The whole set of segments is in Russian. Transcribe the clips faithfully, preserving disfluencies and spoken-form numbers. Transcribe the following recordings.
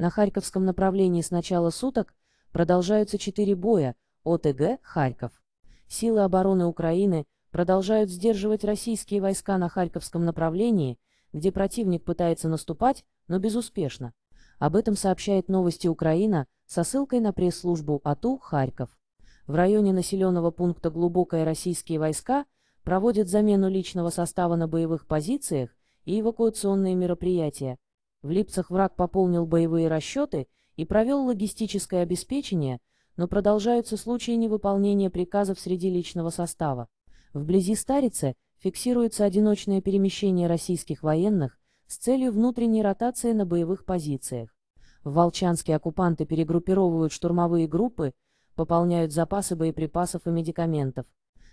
На Харьковском направлении с начала суток продолжаются четыре боя ОТГ «Харьков». Силы обороны Украины продолжают сдерживать российские войска на Харьковском направлении, где противник пытается наступать, но безуспешно. Об этом сообщает «Новости Украина» со ссылкой на пресс-службу АТУ «Харьков». В районе населенного пункта Глубокое российские войска проводят замену личного состава на боевых позициях и эвакуационные мероприятия. В Липцах враг пополнил боевые расчеты и провел логистическое обеспечение, но продолжаются случаи невыполнения приказов среди личного состава. Вблизи Старицы фиксируется одиночное перемещение российских военных с целью внутренней ротации на боевых позициях. В Волчанске оккупанты перегруппировывают штурмовые группы, пополняют запасы боеприпасов и медикаментов.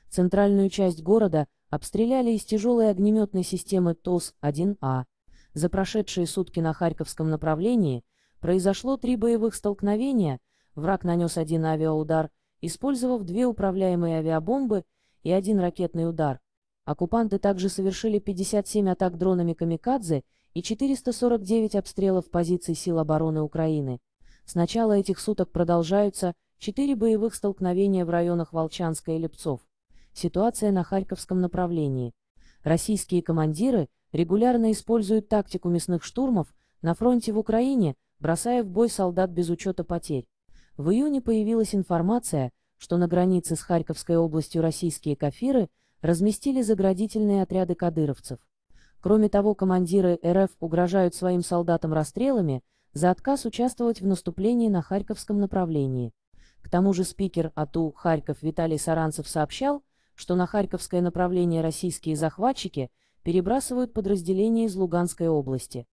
Центральную часть города обстреляли из тяжелой огнеметной системы ТОС один А. За прошедшие сутки на Харьковском направлении произошло три боевых столкновения, враг нанес один авиаудар, использовав две управляемые авиабомбы и один ракетный удар. Оккупанты также совершили пятьдесят семь атак дронами «Камикадзе» и четыреста сорок девять обстрелов позиций сил обороны Украины. С начала этих суток продолжаются четыре боевых столкновения в районах Волчанска и Липцов. Ситуация на Харьковском направлении. Российские командиры регулярно используют тактику мясных штурмов на фронте в Украине, бросая в бой солдат без учета потерь. В июне появилась информация, что на границе с Харьковской областью российские кафиры разместили заградительные отряды кадыровцев. Кроме того, командиры РФ угрожают своим солдатам расстрелами за отказ участвовать в наступлении на Харьковском направлении. К тому же спикер АТУ «Харьков» Виталий Саранцев сообщал, что на Харьковское направление российские захватчики перебрасывают подразделения из Луганской области.